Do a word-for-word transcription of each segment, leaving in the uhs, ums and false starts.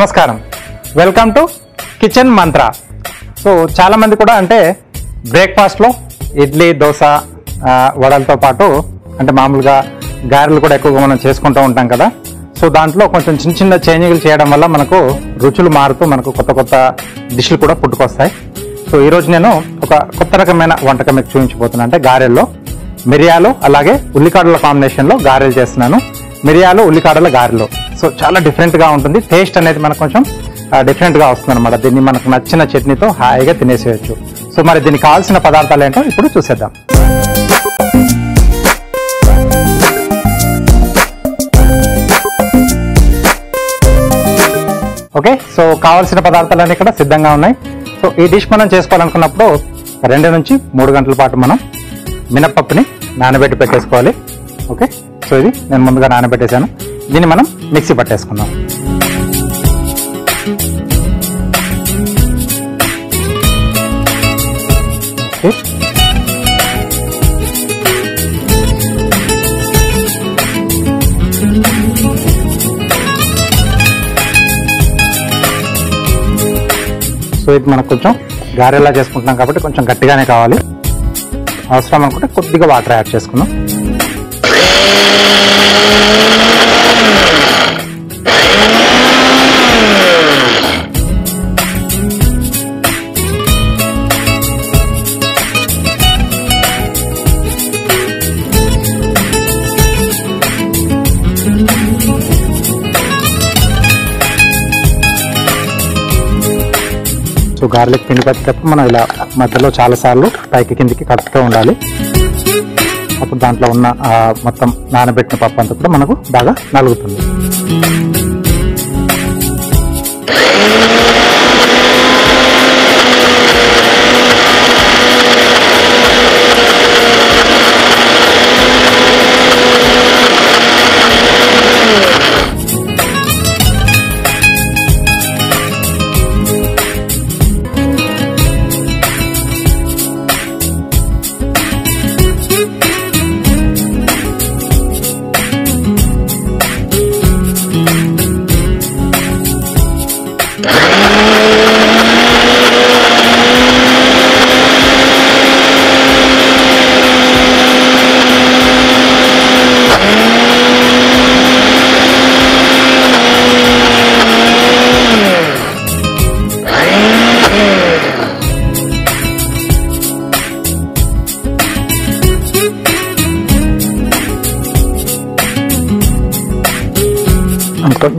నమస్కారం welcome to kitchen Mantra. So చాలా మంది కూడా అంటే బ్రేక్ఫాస్ట్ లో ఇడ్లీ దోశ వడలతో పాటు అంటే మామూలుగా గారెలు కూడా ఎక్కువగా మనం చేసుకుంటూ ఉంటాం కదా. సో దాంట్లో కొంచెం చిన్న చిన్న చేంజింగ్లు చేయడం వల్ల మనకు రుచులు మారుతూ మనకు కొత్త కొత్త డిష్లు కూడా పుట్టుకొస్తాయి. సో ఈరోజు నేను ఒక కొత్త రకమైన వంటకం మీకు చూపించబోతున్నాను. అంటే గారెల్లో మిరియాలు అలాగే ఉల్లికాడల కాంబినేషన్లో గారెలు చేస్తున్నాను. మిరియాలు ఉల్లికాడల గారెలు. సో చాలా డిఫరెంట్గా ఉంటుంది, టేస్ట్ అనేది మనకు కొంచెం డిఫరెంట్గా వస్తుంది అనమాట. దీన్ని మనకు నచ్చిన చట్నీతో హాయిగా తినేసేయచ్చు. సో మరి దీనికి కావాల్సిన పదార్థాలు ఏంటో ఇప్పుడు చూసేద్దాం. ఓకే, సో కావాల్సిన పదార్థాలన్నీ ఇక్కడ సిద్ధంగా ఉన్నాయి. సో ఈ డిష్ మనం చేసుకోవాలనుకున్నప్పుడు రెండు నుంచి మూడు గంటల పాటు మనం మినప్పప్పుని నానబెట్టి పెట్టేసుకోవాలి. ఓకే, సో ఇది నేను ముందుగా నానబెట్టేశాను. దీన్ని మనం మిక్సీ పట్టేసుకుందాం. సో ఇది మనకు కొంచెం గారెలా చేసుకుంటున్నాం కాబట్టి కొంచెం గట్టిగానే కావాలి. అవసరం అనుకుంటే కొద్దిగా వాటర్ యాడ్ చేసుకుందాం. సో గార్లిక్ పిండి పట్టేటప్పుడు మనం ఇలా మధ్యలో చాలాసార్లు పైకి కిందికి కలుపుతూ ఉండాలి. అప్పుడు దాంట్లో ఉన్న మొత్తం నానబెట్టిన పప్పు అంతా కూడా మనకు బాగా నలుగుతుంది.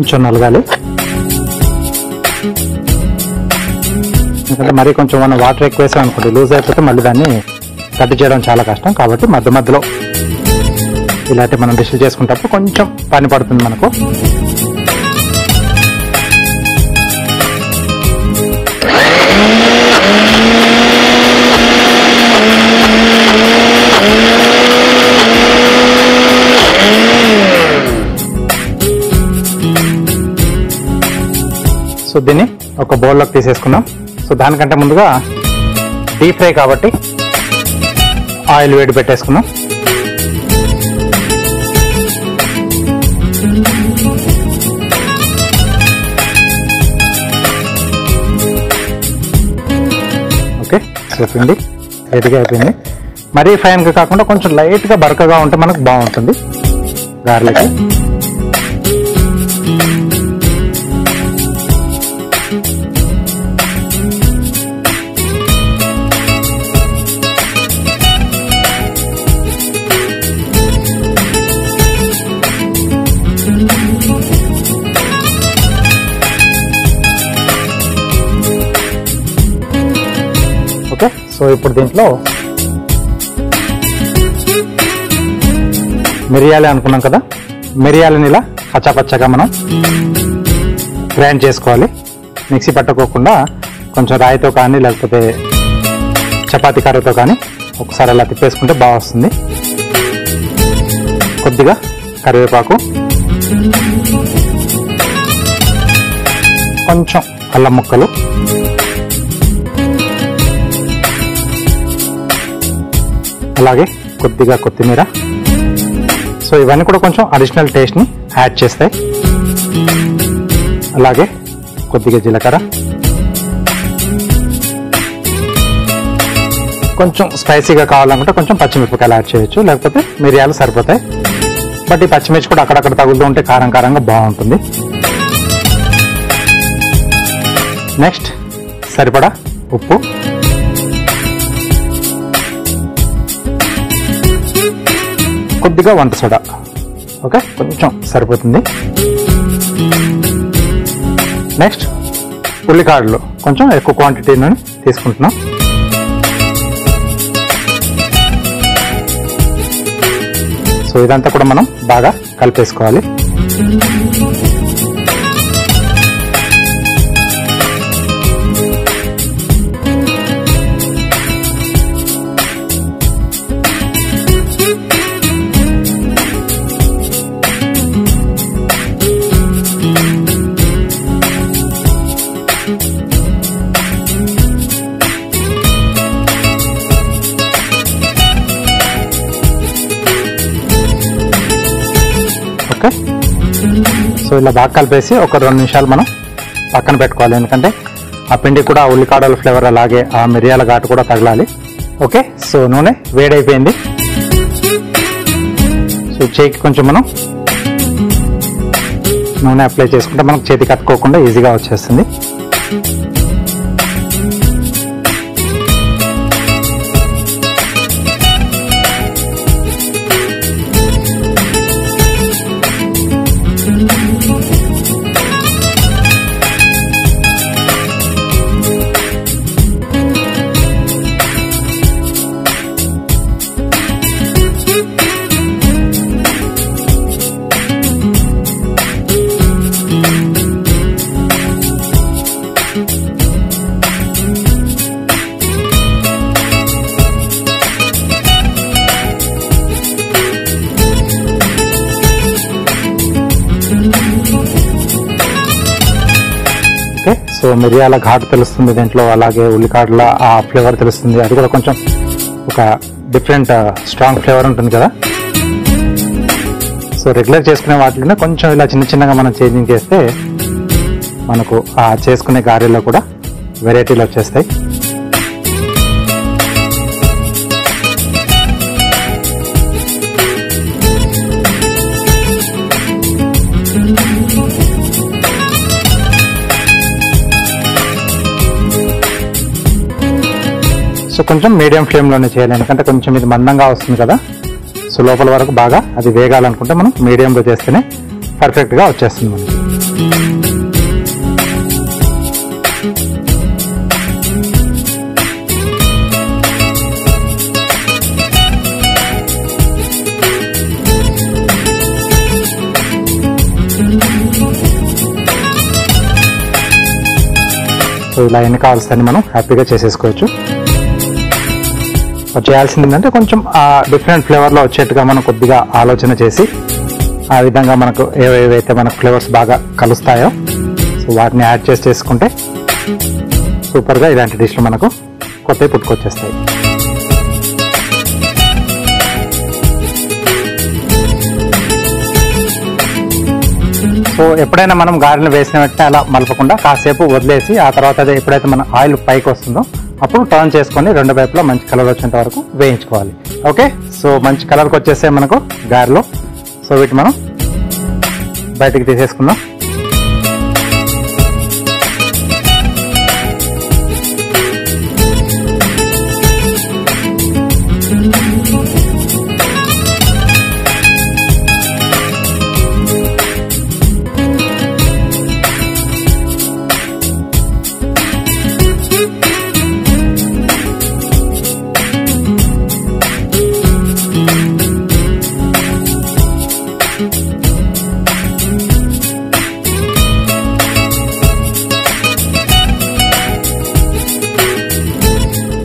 కొంచెం నలగాలి, ఎందుకంటే మరీ కొంచెం మనం వాటర్ ఎక్కువ వేసాం అనుకోండి లూజ్ అయిపోతే మళ్ళీ దాన్ని కట్ చేయడం చాలా కష్టం. కాబట్టి మధ్య మధ్యలో ఇలాంటి మనం డిష్లు చేసుకుంటప్పుడు కొంచెం పని పడుతుంది మనకు. సో దీన్ని ఒక బౌల్లోకి తీసేసుకుందాం. సో దానికంటే ముందుగా డీప్ ఫ్రై కాబట్టి ఆయిల్ వేడి పెట్టేసుకుందాం. ఓకే, చెప్పింది రెడీగా అయిపోయింది. మరీ ఫైన్గా కాకుండా కొంచెం లైట్గా బరకగా ఉంటే మనకు బాగుంటుంది గార్లిక్. సో ఇప్పుడు దీంట్లో మిరియాలు అనుకున్నాం కదా, మిరియాలని ఇలా పచ్చాపచ్చగా మనం గ్రైండ్ చేసుకోవాలి. మిక్సీ పట్టుకోకుండా కొంచెం రాయితో కానీ లేకపోతే చపాతీ కర్రతో కానీ ఒకసారి అలా తిప్పేసుకుంటే బాగా వస్తుంది. కొద్దిగా కరివేపాకు, కొంచెం అల్లం ముక్కలు, అలాగే కొద్దిగా కొత్తిమీర. సో ఇవన్నీ కూడా కొంచెం అడిషనల్ టేస్ట్ని యాడ్ చేస్తాయి. అలాగే కొద్దిగా జీలకర్ర కొంచెం స్పైసీగా కావాలనుకుంటే కొంచెం పచ్చిమిరపకాయలు యాడ్ చేయొచ్చు లేకపోతే మిరియాలు సరిపోతాయి బట్ ఈ పచ్చిమిర్చి కూడా అక్కడక్కడ తగులుతూ ఉంటే కారం కారంగా బాగుంటుంది నెక్స్ట్ సరిపడా ఉప్పు కొద్దిగా వంట సోడా ఓకే కొంచెం సరిపోతుంది నెక్స్ట్ ఉల్లికాడలు కొంచెం ఎక్కువ క్వాంటిటీని తీసుకుంటున్నాం సో ఇదంతా కూడా మనం బాగా కలిపేసుకోవాలి సో ఇలా బాగా కలిపేసి ఒక రెండు నిమిషాలు మనం పక్కన పెట్టుకోవాలి ఎందుకంటే ఆ పిండి కూడా ఉల్లికాడల ఫ్లేవర్ అలాగే ఆ మిరియాల ఘాటు కూడా తగలాలి ఓకే సో నూనె వేడైపోయింది సో చేతికి కొంచెం మనం నూనె అప్లై చేసుకుంటే మనకు చేతికి అతుక్కోకుండా ఈజీగా వచ్చేస్తుంది సో మిరియాల ఘాటు తెలుస్తుంది దీంట్లో అలాగే ఉల్లికాడల ఆ ఫ్లేవర్ తెలుస్తుంది అది కూడా కొంచెం ఒక డిఫరెంట్ స్ట్రాంగ్ ఫ్లేవర్ ఉంటుంది కదా సో రెగ్యులర్ చేసుకునే వాటిలోనే కొంచెం ఇలా చిన్న చిన్నగా మనం చేంజింగ్ చేస్తే మనకు ఆ చేసుకునే గారెలో కూడా వెరైటీలు వచ్చేస్తాయి సో కొంచెం మీడియం ఫ్లేమ్లోనే చేయాలి ఎందుకంటే కొంచెం ఇది మందంగా వస్తుంది కదా సో లోపల వరకు బాగా అది వేగాలనుకుంటే మనం మీడియంలో చేస్తేనే పర్ఫెక్ట్గా వచ్చేస్తుంది మనకి సో ఇలా ఎన్ని కావాల్సిందని మనం హ్యాపీగా చేసేసుకోవచ్చు చేయాల్సింది ఏంటంటే కొంచెం ఆ డిఫరెంట్ ఫ్లేవర్లో వచ్చేట్టుగా మనం కొద్దిగా ఆలోచన చేసి ఆ విధంగా మనకు ఏవేవైతే మనకు ఫ్లేవర్స్ బాగా కలుస్తాయో సో వాటిని యాడ్ చేసి చేసుకుంటే సూపర్గా ఇలాంటి డిష్లు మనకు కొత్తవి పుట్టుకొచ్చేస్తాయి సో ఎప్పుడైనా మనం గారెలు వేసిన వెంటనే అలా మలపకుండా కాసేపు వదిలేసి ఆ తర్వాత అదే ఎప్పుడైతే మన ఆయిల్ పైకి వస్తుందో అప్పుడు టర్న్ చేసుకొని రెండు వైపులా మంచి కలర్ వచ్చేంత వరకు వేయించుకోవాలి ఓకే సో మంచి కలర్కి వచ్చేస్తే మనకు గారెలు సో వీటిని మనం బయటికి తీసేసుకుందాం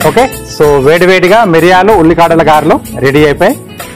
ఓకే సో వేడివేడిగా మిరియాలు ఉల్లికాడల గారెలు రెడీ అయిపోయి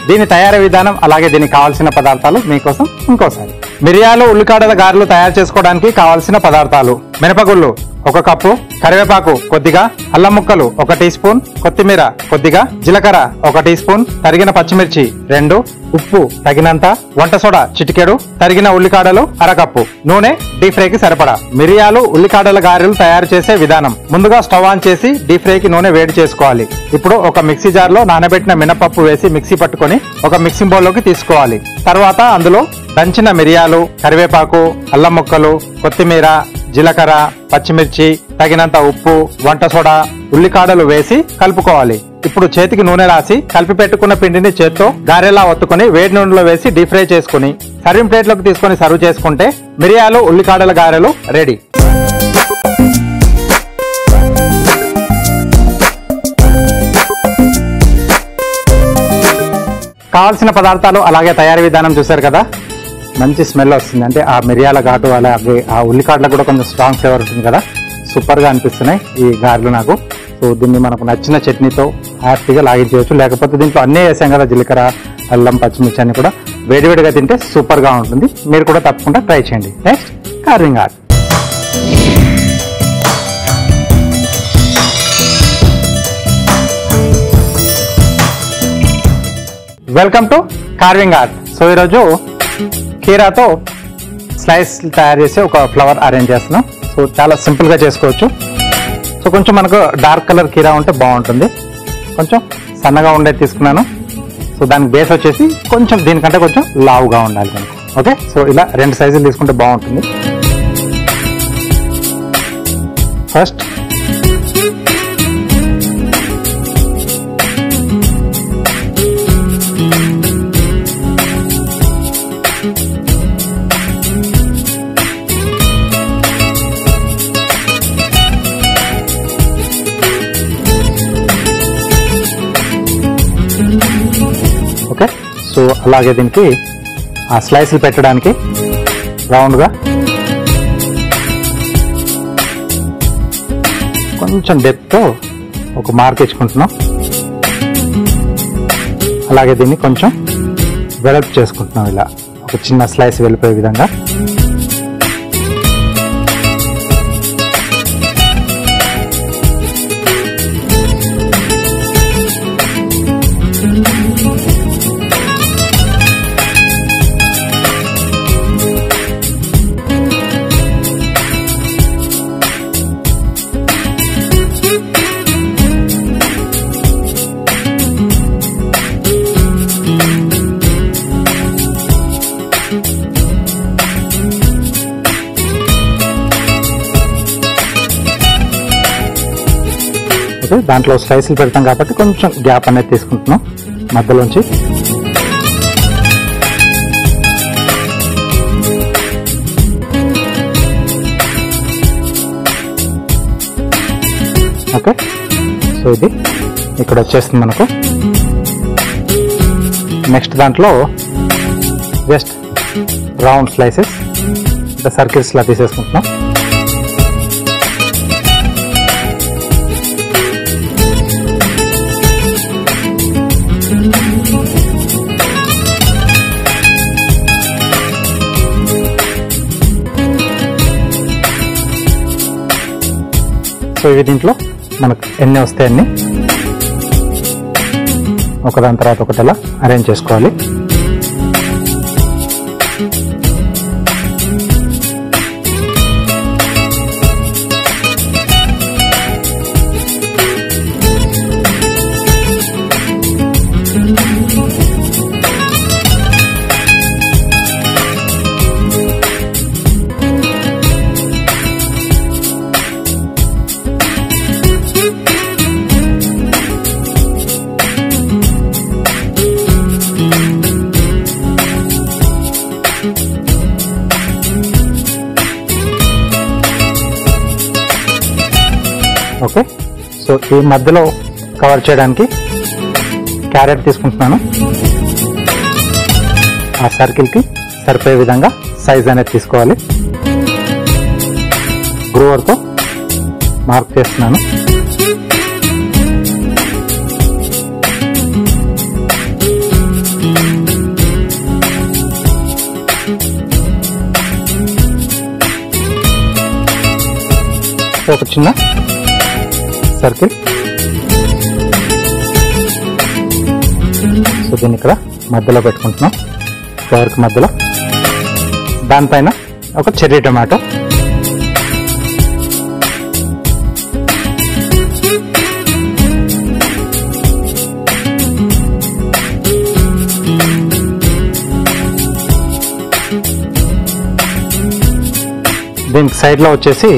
దీని తయారీ విధానం అలాగే దీనికి కావాల్సిన పదార్థాలు మీకోసం ఇంకోసారి మిరియాలు ఉల్లికాడల గారెలు తయారు చేసుకోవడానికి కావాల్సిన పదార్థాలు మినపగుళ్ళు ఒక కప్పు కరివేపాకు కొద్దిగా అల్లం ముక్కలు ఒక టీ స్పూన్ కొత్తిమీర కొద్దిగా జీలకర్ర ఒక టీ స్పూన్ తరిగిన పచ్చిమిర్చి రెండు ఉప్పు తగినంత వంట సోడా చిటికెడు తరిగిన ఉల్లికాడలు అర కప్పు నూనె డీప్ ఫ్రైకి సరిపడా మిరియాలు ఉల్లికాడల గారెలు తయారు చేసే విధానం ముందుగా స్టవ్ ఆన్ చేసి డీప్ ఫ్రైకి నూనె వేడి చేసుకోవాలి ఇప్పుడు ఒక మిక్సీ జార్ లో నానబెట్టిన మినపప్పు వేసి మిక్సీ పట్టుకొని ఒక మిక్సింగ్ బౌల్ లోకి తీసుకోవాలి తర్వాత అందులో దంచిన మిరియాలు కరివేపాకు అల్లం ముక్కలు కొత్తిమీర జీలకర్ర పచ్చిమిర్చి తగినంత ఉప్పు వంట సోడా ఉల్లికాడలు వేసి కలుపుకోవాలి ఇప్పుడు చేతికి నూనె రాసి కలిపి పెట్టుకున్న పిండిని చేత్తో గారెలా ఒత్తుకొని వేడి నూనెలో వేసి డీప్ ఫ్రై చేసుకుని సర్వింగ్ ప్లేట్ లోకి తీసుకొని సర్వ్ చేసుకుంటే మిరియాలు ఉల్లికాడల గారెలు రెడీ। కావాల్సిన పదార్థాలు అలాగే తయారీ విధానం చూశారు కదా, మంచి స్మెల్ వస్తుంది అంటే ఆ మిరియాల ఘాటు అలాగే ఆ ఉల్లికాడలకు కూడా కొంచెం స్ట్రాంగ్ ఫ్లేవర్ ఉంటుంది కదా, సూపర్గా అనిపిస్తున్నాయి ఈ గారెలు నాకు। సో దీన్ని మనకు నచ్చిన చట్నీతో హ్యాపీగా లాగించవచ్చు, లేకపోతే దీంట్లో అన్నీ వేసాం కదా జీలకర్ర అల్లం పచ్చిమిర్చి అన్ని కూడా వేడివేడిగా తింటే సూపర్గా ఉంటుంది, మీరు కూడా తప్పకుండా ట్రై చేయండి। Next carving art, welcome to carving art. So ఈరోజు కీరా తో స్లైస్ తయారు చేసి ఒక ఫ్లవర్ అరేంజ్ చేస్తున్నాం। సో చాలా సింపుల్గా చేసుకోవచ్చు। సో కొంచెం మనకు డార్క్ కలర్ కీరా ఉంటే బాగుంటుంది, కొంచెం సన్నగా ఉండేది తీసుకున్నాను। సో దానికి బేస్ వచ్చేసి కొంచెం దీనికంటే కొంచెం లావుగా ఉండాలి మనకు, ఓకే। సో ఇలా రెండు సైజులు తీసుకుంటే బాగుంటుంది। ఫస్ట్ సో అలాగే దీనికి ఆ స్లైసులు పెట్టడానికి రౌండ్గా కొంచెం డెప్త్తో ఒక మార్క్ ఇచ్చుకుంటున్నాం, అలాగే దీన్ని కొంచెం వెడల్పు చేసుకుంటున్నాం ఇలా ఒక చిన్న స్లైస్ వెళ్ళిపోయే విధంగా। దాంట్లో స్లైసులు పెడతాం కాబట్టి కొంచెం గ్యాప్ అనేది తీసుకుంటున్నాం మధ్యలోంచి। ఓకే, సో ఇది ఇక్కడ వచ్చేస్తుంది మనకు। నెక్స్ట్ దాంట్లో జస్ట్ రౌండ్ స్లైసెస్ అంటే సర్కిల్స్లా తీసేసుకుంటున్నాం। సో ఇవి దీంట్లో మనకు ఎన్ని వస్తాయి అన్ని ఒకదాని తర్వాత ఒకటి అలా అరేంజ్ చేసుకోవాలి। ఓకే, సో ఈ మధ్యలో కవర్ చేయడానికి క్యారెట్ తీసుకుంటున్నాను, ఆ సర్కిల్కి సరిపోయే విధంగా సైజ్ అనేది తీసుకోవాలి। గ్రూవర్తో మార్క్ చేస్తున్నాను। చిన్న సర్కిల్. సో దీన్ని ఇక్కడ మధ్యలో పెట్టుకుంటున్నాం, ఫ్లవర్కి మధ్యలో. దానిపైన ఒక చెర్రీ టమాటో, దీనికి సైడ్లో వచ్చేసి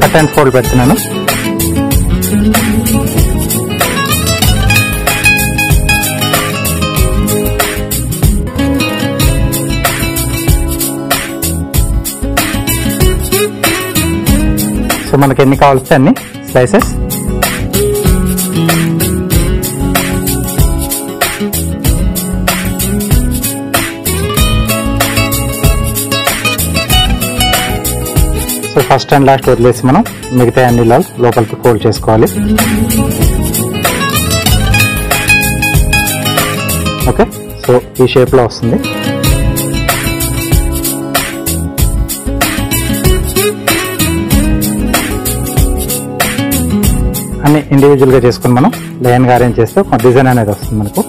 కట్ అండ్ ఫోల్డ్ పెడుతున్నాను. సో మనకి ఎన్ని కావాల్సి అన్ని slices. So first and last వదిలేసి మనం మిగతా అన్ని లోపలికి ఫోల్డ్ చేసుకోవాలి. ఓకే, సో ఈ షేప్లో వస్తుంది. అన్ని ఇండివిజువల్గా చేసుకుని మనం లైన్గా అరేంజ్ చేస్తే ఒక డిజైన్ అనేది వస్తుంది మనకు.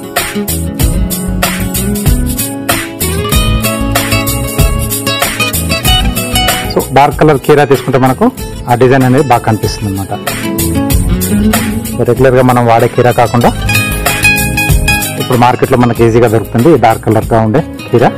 సో డార్క్ కలర్ కీరా తీసుకుంటే మనకు ఆ డిజైన్ అనేది బాగా కనిపిస్తుంది అనమాట. రెగ్యులర్గా మనం వాడే కీరా కాకుండా ఇప్పుడు మార్కెట్లో మనకు ఈజీగా దొరుకుతుంది డార్క్ కలర్గా ఉండే కీరా.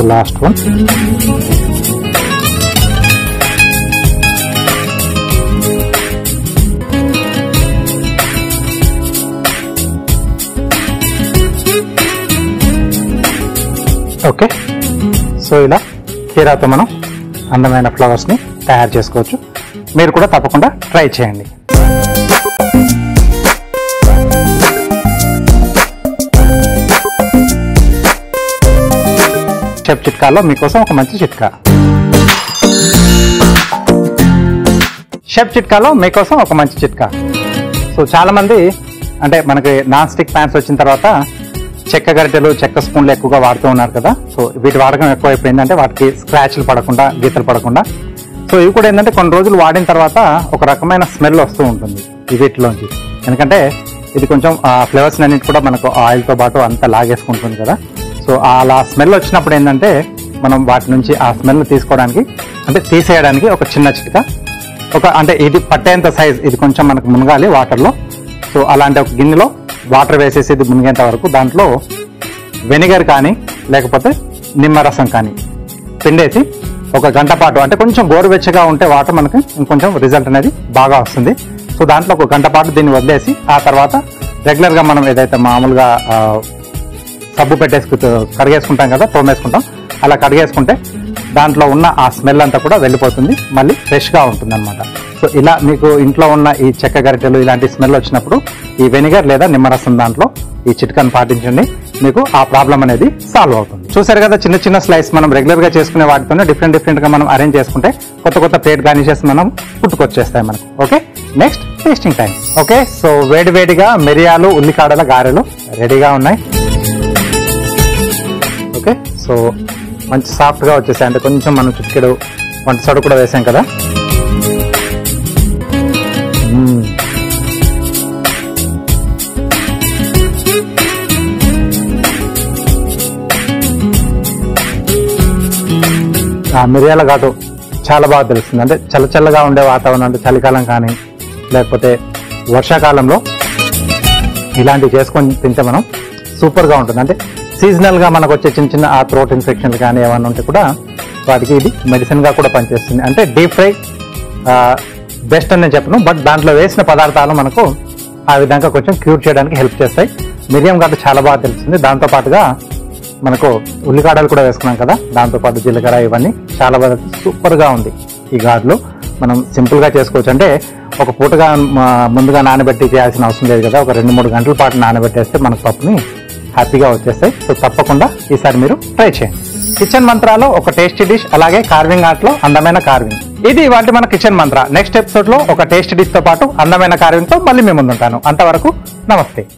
So last one. Okay, so ఇలా కీరాతో మనం అందమైన ఫ్లవర్స్ని తయారు చేసుకోవచ్చు. మీరు కూడా తప్పకుండా ట్రై చేయండి. చెఫ్ చిట్కాలో మీకోసం ఒక మంచి చిట్కా. షెఫ్ చిట్కాలో మీకోసం ఒక మంచి చిట్కా. సో చాలామంది అంటే మనకి నాన్ స్టిక్ ప్యాన్స్ వచ్చిన తర్వాత చెక్క గరిటెలు చెక్క స్పూన్లు ఎక్కువగా వాడుతూ ఉన్నారు కదా. సో వీటి వాడకం ఎక్కువ అయిపోయిందంటే వాటికి స్క్రాచ్లు పడకుండా గీతలు పడకుండా. సో ఇవి కూడా ఏంటంటే కొన్ని రోజులు వాడిన తర్వాత ఒక రకమైన స్మెల్ వస్తూ ఉంటుంది వీటిలోంచి. ఎందుకంటే ఇది కొంచెం ఫ్లేవర్స్ అన్నిటి కూడా మనకు ఆయిల్తో పాటు అంతా లాగేసుకుంటుంది కదా. సో అలా స్మెల్ వచ్చినప్పుడు ఏంటంటే మనం వాటి నుంచి ఆ స్మెల్ని తీసుకోవడానికి అంటే తీసేయడానికి ఒక చిన్న చిట్కా. ఒక అంటే ఇది పట్టేంత సైజ్ ఇది కొంచెం మనకు మునగాలి వాటర్లో. సో అలాంటి ఒక గిన్నెలో వాటర్ వేసేసి ఇది మునిగేంత వరకు దాంట్లో వెనిగర్ కానీ లేకపోతే నిమ్మరసం కానీ పిండేసి ఒక గంట పాటు అంటే కొంచెం గోరువెచ్చగా ఉంటే వాటర్ మనకి ఇంకొంచెం రిజల్ట్ అనేది బాగా వస్తుంది. సో దాంట్లో ఒక గంట పాటు దీన్ని వదిలేసి ఆ తర్వాత రెగ్యులర్గా మనం ఏదైతే మామూలుగా సబ్బు పెట్టేసుకు కడిగేసుకుంటాం కదా, తోమేసుకుంటాం, అలా కడిగేసుకుంటే దాంట్లో ఉన్న ఆ స్మెల్ అంతా కూడా వెళ్ళిపోతుంది, మళ్ళీ ఫ్రెష్గా ఉంటుంది అనమాట. సో ఇలా మీకు ఇంట్లో ఉన్న ఈ చెక్క గరిటెలు ఇలాంటి స్మెల్ వచ్చినప్పుడు ఈ వెనిగర్ లేదా నిమ్మరసం దాంట్లో ఈ చిట్కాను పాటించండి, మీకు ఆ ప్రాబ్లం అనేది సాల్వ్ అవుతుంది. చూసారు కదా, చిన్న చిన్న స్లైస్ మనం రెగ్యులర్గా చేసుకునే వాటితోనే డిఫరెంట్ డిఫరెంట్గా మనం అరేంజ్ చేసుకుంటే కొత్త కొత్త ప్లేట్ గార్నిషెస్ మనం పుట్టుకొచ్చేస్తాయి మనకు. Okay, next tasting time. Okay, so వేడి వేడిగా మిరియాలు ఉల్లికాడల గారెలు రెడీగా ఉన్నాయి. ఓకే, సో మంచి సాఫ్ట్గా వచ్చేసాయి. అంటే కొంచెం మనం చిటికెడు వంట సోడా కూడా వేసాం కదా. ఆ మిరియాల ఘాటు చాలా బాగా తెలుస్తుంది. అంటే చల్లచల్లగా ఉండే వాతావరణం అంటే చలికాలం కానీ లేకపోతే వర్షాకాలంలో ఇలాంటివి చేసుకొని తింటే మనం సూపర్గా ఉంటుంది. అంటే సీజనల్గా మనకు వచ్చే చిన్న చిన్న ఆ థ్రోట్ ఇన్ఫెక్షన్లు కానీ ఏమైనా ఉంటే కూడా వాటికి ఇది మెడిసిన్గా కూడా పనిచేస్తుంది. అంటే డీప్ ఫ్రై బెస్ట్ అని నేను చెప్పను, బట్ దాంట్లో వేసిన పదార్థాలు మనకు ఆ విధంగా కొంచెం క్యూర్ చేయడానికి హెల్ప్ చేస్తాయి. మిరియం ఘాటు చాలా బాగా తెలుస్తుంది. దాంతోపాటుగా మనకు ఉల్లికాడలు కూడా వేసుకున్నాం కదా, దాంతోపాటు జీలకర్ర ఇవన్నీ చాలా బాగా సూపర్గా ఉంది. గారెలు మనం సింపుల్ గా చేసుకోవచ్చు. అంటే ఒక పూటగా ముందుగా నానబెట్టి చేయాల్సిన అవసరం లేదు కదా, ఒక రెండు మూడు గంటల పాటు నానబెట్టేస్తే మనకు పప్పుని హ్యాపీగా వచ్చేస్తాయి. సో తప్పకుండా ఈసారి మీరు ట్రై చేయండి. కిచెన్ మంత్రాలో ఒక టేస్టీ డిష్, అలాగే కార్వింగ్ ఆర్ట్లో అందమైన కార్వింగ్. ఇది వాటి మన కిచెన్ మంత్ర. నెక్స్ట్ ఎపిసోడ్లో ఒక టేస్టీ డిష్తో పాటు అందమైన కార్వింగ్తో మళ్ళీ మేము ముందుంటాను. అంతవరకు నమస్తే.